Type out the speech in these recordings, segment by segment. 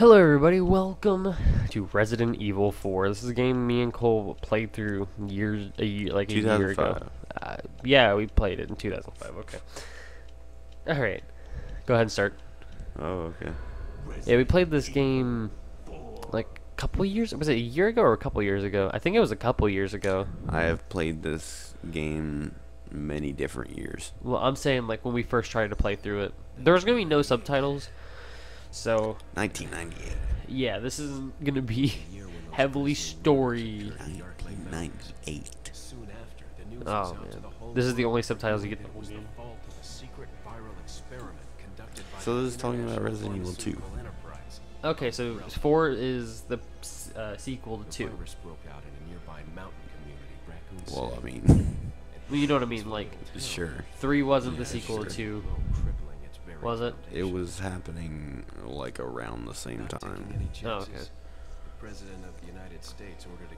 Hello everybody, welcome to Resident Evil 4. This is a game me and Cole played through like a year ago. Yeah, we played it in 2005, okay. Alright, go ahead and start. Oh, okay. Yeah, we played this game like a couple years, was it a year ago or a couple years ago? I think it was a couple years ago. I have played this game many different years. Well, I'm saying like when we first tried to play through it. There was going to be no subtitles. So 1998. Yeah, this is gonna be heavily story. 1998. Oh man, this is the only subtitles you get. So this is talking about Resident Evil 2. Okay, so 4 is the sequel to 2. Well, I mean, you know what I mean, like. Sure. 3 wasn't the sequel to 2. Was it? It was happening like around the same time. Oh, okay.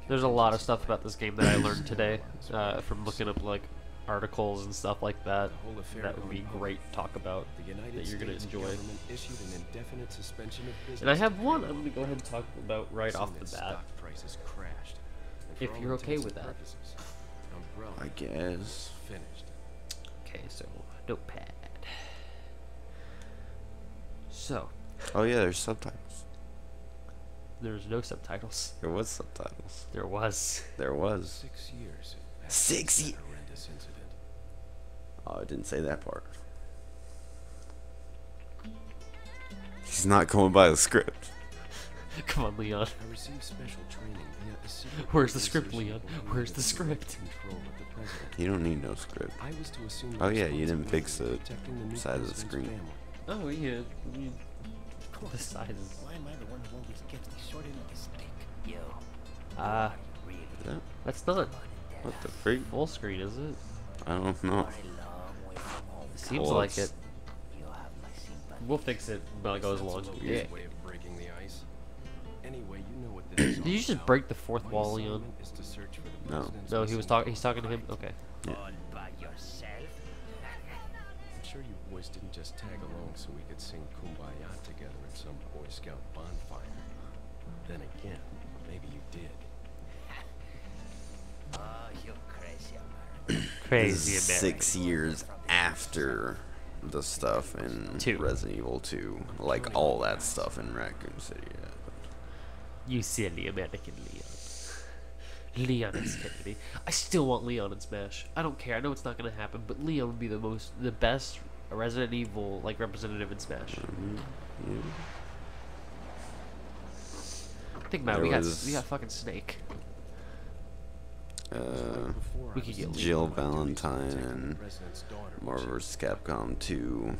There's a lot of stuff about this game that I learned today from looking up like articles and stuff like that. That would be great to talk about that you're gonna enjoy. And I have one I'm gonna go ahead and talk about right off the bat. If you're okay with that. I guess. Okay, so notepad. So. Oh yeah, there's subtitles. There's no subtitles. There was subtitles. There was. There was. 6 years. 6 years. Oh, I didn't say that part. He's not going by the script. Come on, Leon. I received special training. Where's the script, Leon? Where's the script? You don't need no script. I was to assume. Oh yeah, you didn't fix the side of the screen. Family. Oh yeah, the sizes. Why am I the one who always gets the short end of the stick? Yo. Ah, really? That's not. What the freak? Full screen, is it? I don't know. Seems like it. We'll fix it when it goes along. Yeah. Did you just break the fourth wall, Leon? No. No, he was talking. He's talking to him. Okay. Yeah. Sure, you boys didn't just tag along so we could sing Kumbaya together at some Boy Scout bonfire. Then again, maybe you did. Oh, you're crazy, American. Crazy American. 6 years after the stuff in Resident Evil 2, like all that stuff in Raccoon City. Yeah. You silly American Leon. Leon is Kennedy. I still want Leon in Smash. I don't care. I know it's not gonna happen, but Leon would be the best Resident Evil like representative in Smash. Think about it. We got fucking Snake. We could get Jill Valentine and Marvel vs. Capcom 2.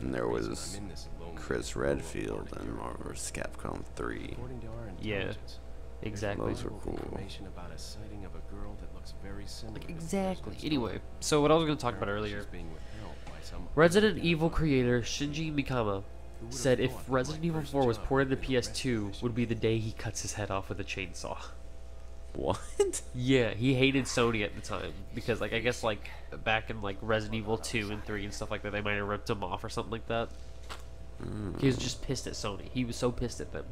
And there was Chris Redfield and Marvel vs. Capcom 3. Yeah. Exactly. Those are cool. Like, exactly. Anyway, so what I was going to talk about earlier, Resident Evil creator Shinji Mikami said if Resident Evil 4 was ported to PS2 would be the day he cuts his head off with a chainsaw. What? Yeah, he hated Sony at the time because like I guess like back in like Resident Evil 2 and 3 and stuff like that they might have ripped him off or something like that. He was just pissed at Sony. He was so pissed at them.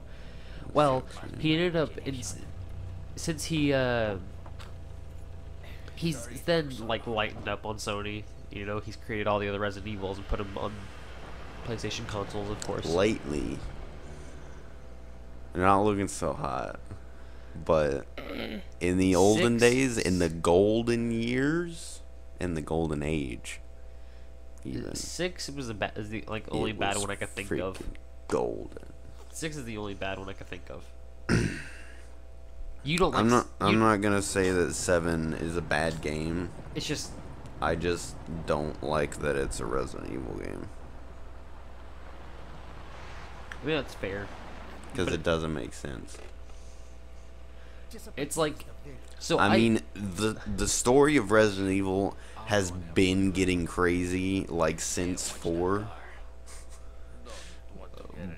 Well, he ended up in, since he's then like lightened up on Sony. You know, he's created all the other Resident Evils and put them on PlayStation consoles, of course. Lately, they're not looking so hot, but in the olden days, in the golden years, in the golden age, even 6 was the like only bad one I could think of. Golden. 6 is the only bad one I can think of. You don't. Like I'm not gonna say that 7 is a bad game. It's just. I just don't like that it's a Resident Evil game. I mean that's fair. Because it doesn't make sense. It's like. So I mean the story of Resident Evil has been getting crazy like since 4.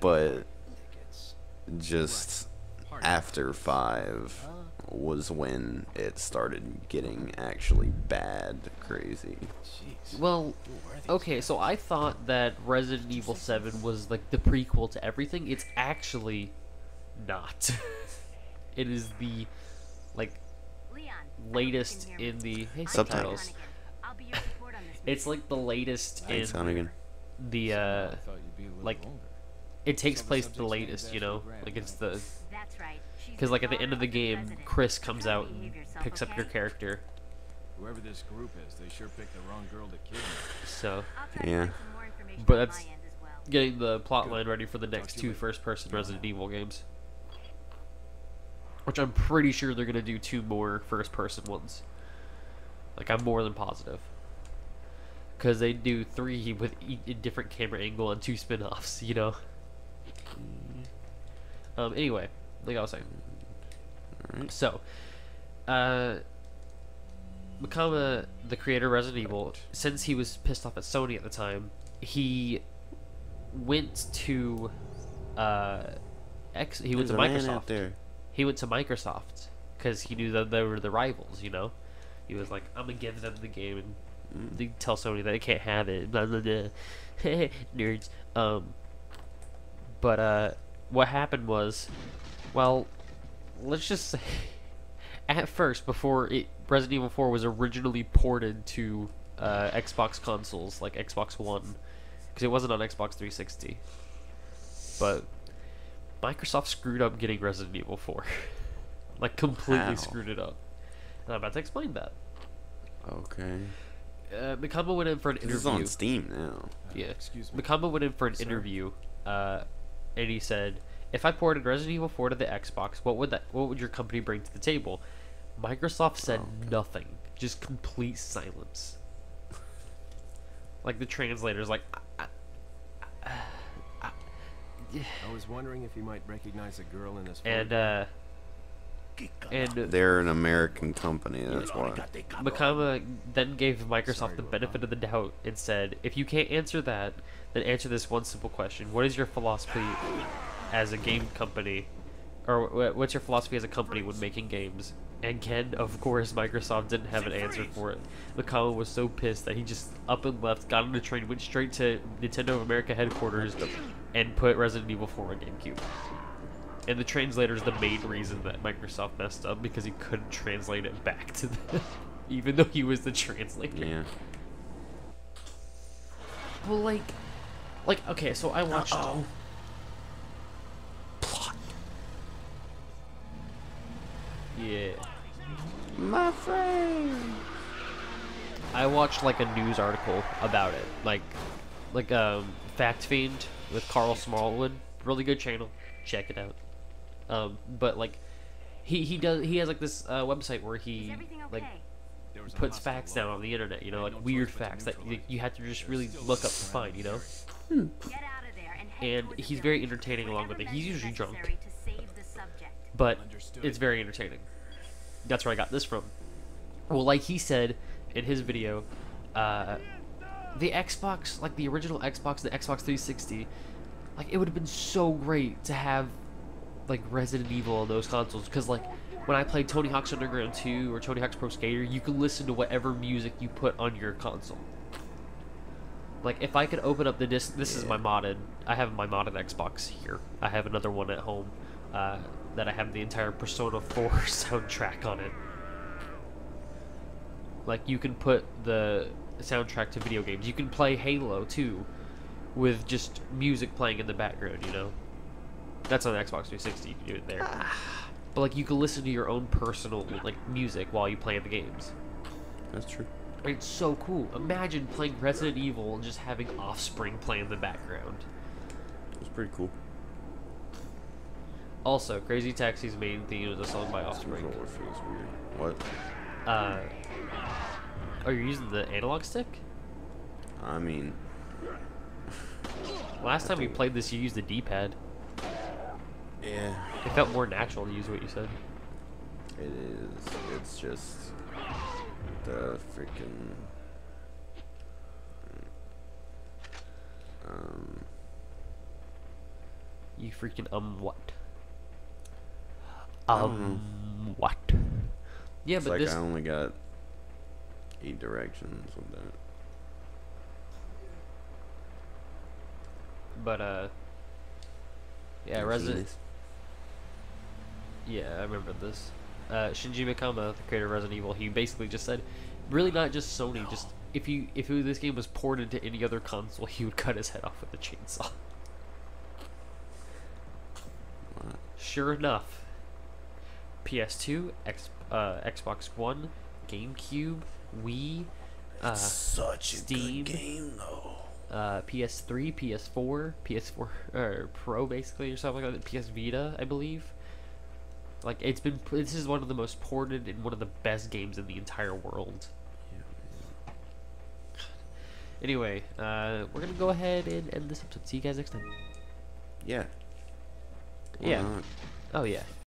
But. Just after 5 was when it started getting actually bad crazy. Jeez. Well, okay, so I thought that Resident Evil 7 was like the prequel to everything. It's actually not. It is the like latest in the subtitles. It's like the latest in the like it takes place the latest, you know, like it's the because like at the end of the game, Chris comes out and picks up your character. Whoever this group is, they sure picked the wrong girl to kill. So yeah, but that's getting the plot line ready for the next two first-person Resident Evil games, which I'm pretty sure they're gonna do 2 more first-person ones. Like I'm more than positive. Because they do 3 with a different camera angle and 2 spin-offs, you know? Anyway, like I was saying. Alright. So, Mikami, the creator of Resident Evil, since he was pissed off at Sony at the time, he went to, Microsoft. He went to Microsoft, because he knew that they were the rivals, you know? He was like, I'm going to give them the game and they tell Sony that they can't have it, blah blah blah. Nerds. But what happened was, well, let's just say, at first, before Resident Evil 4 was originally ported to Xbox consoles, like Xbox One, because it wasn't on Xbox 360. But Microsoft screwed up getting Resident Evil 4, like completely screwed it up. And I'm about to explain that. Okay. Mikami went in for an interview. This is on Steam now. Yeah. Excuse me. Mikami went in for an interview, and he said, "If I ported Resident Evil 4 to the Xbox, what would your company bring to the table?" Microsoft said nothing, just complete silence. Like the translator's like, I was wondering if you might recognize a girl in this. And they're an American company, that's why. Mikami then gave Microsoft the benefit of the doubt and said, if you can't answer that, then answer this one simple question. What is your philosophy as a game company, or what's your philosophy as a company when making games? And Ken, of course, Microsoft didn't have an answer for it. Mikami was so pissed that he just up and left, got on the train, went straight to Nintendo of America headquarters, and put Resident Evil 4 on GameCube. And the translator is the main reason that Microsoft messed up, because he couldn't translate it back to them, even though he was the translator. Yeah. Well, like okay, so I watched. Uh-oh. Plot. Yeah. My friend. I watched like a news article about it, like Fact Fiend with Carl Smallwood, really good channel, check it out. But like he has like this website where he like puts facts down on the internet, you know, like weird facts that you have to just really look up to find, you know. And he's very entertaining along with it. He's usually drunk, but it's very entertaining. That's where I got this from. Well, like he said in his video, the Xbox, like the original Xbox, the Xbox 360, like it would have been so great to have like Resident Evil on those consoles, because like when I played Tony Hawk's Underground 2 or Tony Hawk's Pro Skater, you can listen to whatever music you put on your console. Like if I could open up the disc, this is my modded, I have my modded Xbox here. I have another one at home that I have the entire Persona 4 soundtrack on it. Like you can put the soundtrack to video games. You can play Halo too with just music playing in the background, you know. That's on the Xbox 360, you can do it there. But like you can listen to your own personal like music while you play the games. That's true. It's so cool. Imagine playing Resident Evil and just having Offspring play in the background. It's pretty cool. Also, Crazy Taxi's main theme is a song by Offspring. Controller feels weird. What? Are you using the analog stick? I mean, last time we played this, you used the D-pad. Yeah. It felt more natural to use what you said. It is. It's just the freaking You freaking what? What? Yeah, it's but like this... I only got 8 directions with that. But yeah, yeah, I remember this. Shinji Mikami, the creator of Resident Evil, he basically just said, really not just Sony, just if this game was ported to any other console, he would cut his head off with a chainsaw. What? Sure enough, PS2, Xbox One, GameCube, Wii, such a Steam, good game though. PS3, PS4, Pro basically, or something like that. PS Vita, I believe. Like it's been. This is one of the most ported and one of the best games in the entire world. Yeah. Anyway, we're gonna go ahead and end this episode. See you guys next time. Yeah. Yeah. Oh yeah.